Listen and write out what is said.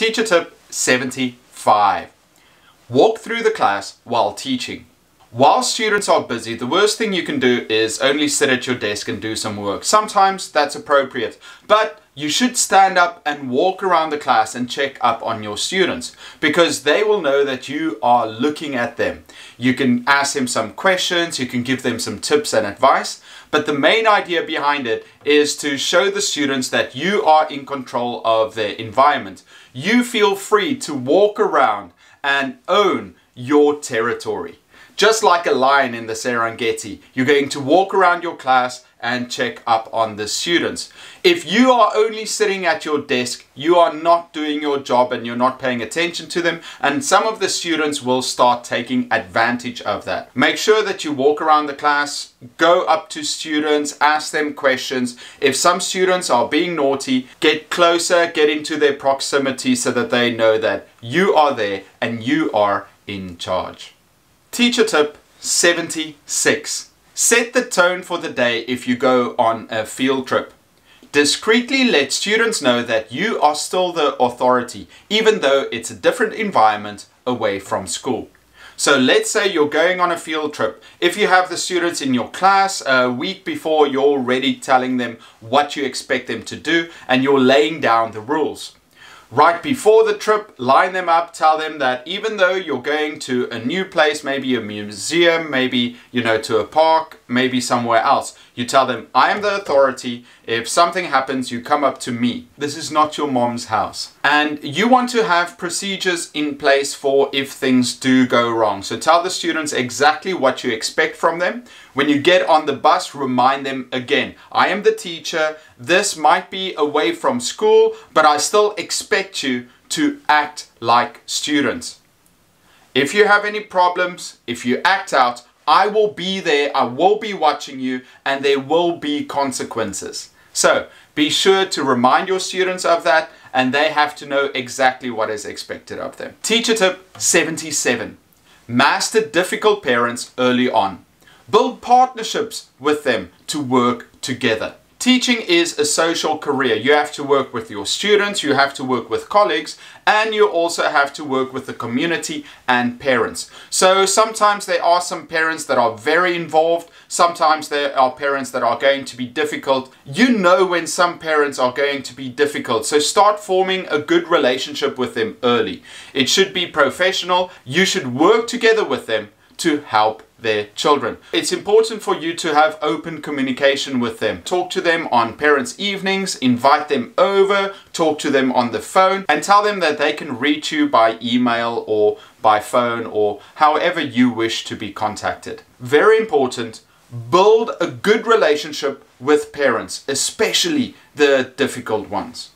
Teacher tip 75. Walk through the class while teaching. While students are busy, the worst thing you can do is only sit at your desk and do some work. Sometimes that's appropriate, but you should stand up and walk around the class and check up on your students because they will know that you are looking at them. You can ask them some questions, you can give them some tips and advice, but the main idea behind it is to show the students that you are in control of their environment. You feel free to walk around and own your territory. Just like a lion in the Serengeti, you're going to walk around your class and check up on the students. If you are only sitting at your desk, you are not doing your job and you're not paying attention to them, and some of the students will start taking advantage of that. Make sure that you walk around the class, go up to students, ask them questions. If some students are being naughty, get closer, get into their proximity so that they know that you are there and you are in charge. Teacher tip 76. Set the tone for the day if you go on a field trip. Discreetly let students know that you are still the authority, even though it's a different environment away from school. So let's say you're going on a field trip. If you have the students in your class a week before, you're already telling them what you expect them to do and you're laying down the rules. Right before the trip, line them up, tell them that even though you're going to a new place, maybe a museum, maybe, to a park, maybe somewhere else, you tell them, I am the authority. If something happens, you come up to me. This is not your mom's house. And you want to have procedures in place for if things do go wrong. So tell the students exactly what you expect from them. When you get on the bus, remind them again, I am the teacher. This might be away from school, but I still expect you to act like students. If you have any problems, if you act out, I will be there, I will be watching you, and there will be consequences. So be sure to remind your students of that, and they have to know exactly what is expected of them. Teacher tip 77. Master difficult parents early on. Build partnerships with them to work together. Teaching is a social career. You have to work with your students, you have to work with colleagues, and you also have to work with the community and parents. So sometimes there are some parents that are very involved. Sometimes there are parents that are going to be difficult. You know when some parents are going to be difficult. So start forming a good relationship with them early. It should be professional. You should work together with them to help their children. It's important for you to have open communication with them. Talk to them on parents' evenings, invite them over, talk to them on the phone, and tell them that they can reach you by email or by phone or however you wish to be contacted. Very important, build a good relationship with parents, especially the difficult ones.